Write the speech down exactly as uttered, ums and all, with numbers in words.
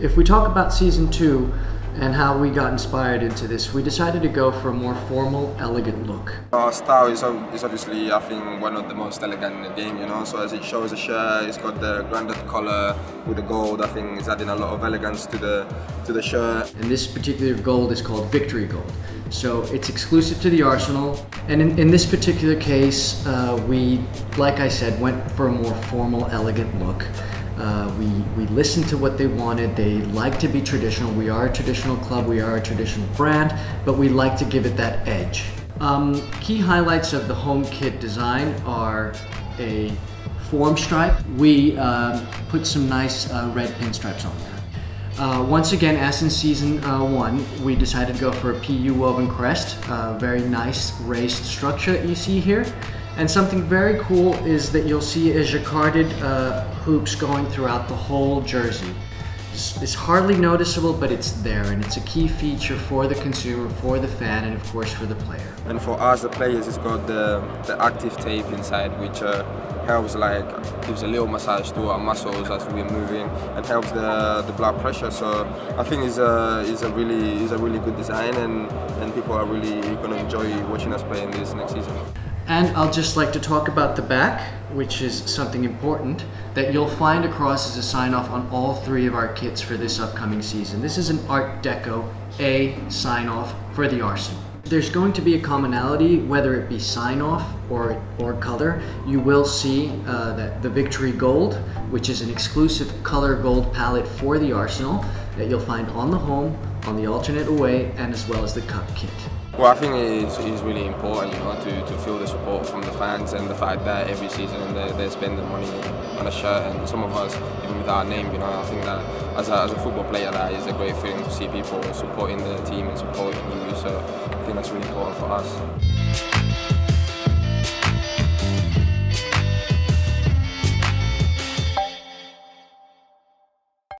If we talk about season two and how we got inspired into this, we decided to go for a more formal, elegant look. Our style is, is obviously, I think, one of the most elegant in the game, you know, so as it shows the shirt, it's got the granddad collar with the gold. I think it's adding a lot of elegance to the, to the shirt. And this particular gold is called Victory Gold. So it's exclusive to the Arsenal. And in, in this particular case, uh, we, like I said, went for a more formal, elegant look. Uh, we, we listened to what they wanted. They like to be traditional. We are a traditional club, we are a traditional brand, but we like to give it that edge. Um, key highlights of the home kit design are a form stripe. We uh, put some nice uh, red pinstripes on there. Uh, once again, as in season uh, one, we decided to go for a P U woven crest, uh, very nice raised structure you see here. And something very cool is that you'll see a jacquarded uh, hoops going throughout the whole jersey. It's, it's hardly noticeable, but it's there, and it's a key feature for the consumer, for the fan, and of course for the player. And for us, the players, it's got the, the active tape inside, which uh, helps, like, gives a little massage to our muscles as we're moving, and helps the, the blood pressure. So I think it's a, it's a really, it's a really good design, and, and people are really going to enjoy watching us play in this next season. And I'll just like to talk about the back, which is something important that you'll find across as a sign-off on all three of our kits for this upcoming season. This is an Art Deco A sign-off for the Arsenal. There's going to be a commonality, whether it be sign-off or, or color. You will see uh, that the Victory Gold, which is an exclusive color gold palette for the Arsenal, that you'll find on the home, on the alternate away, and as well as the cup kit. Well, I think it's, it's really important, you know, to, to feel the support from the fans, and the fact that every season they, they spend the money on a shirt, and some of us, even with our name, you know, I think that as a, as a football player, that is a great feeling to see people supporting the team and supporting you, so I think that's really important for us.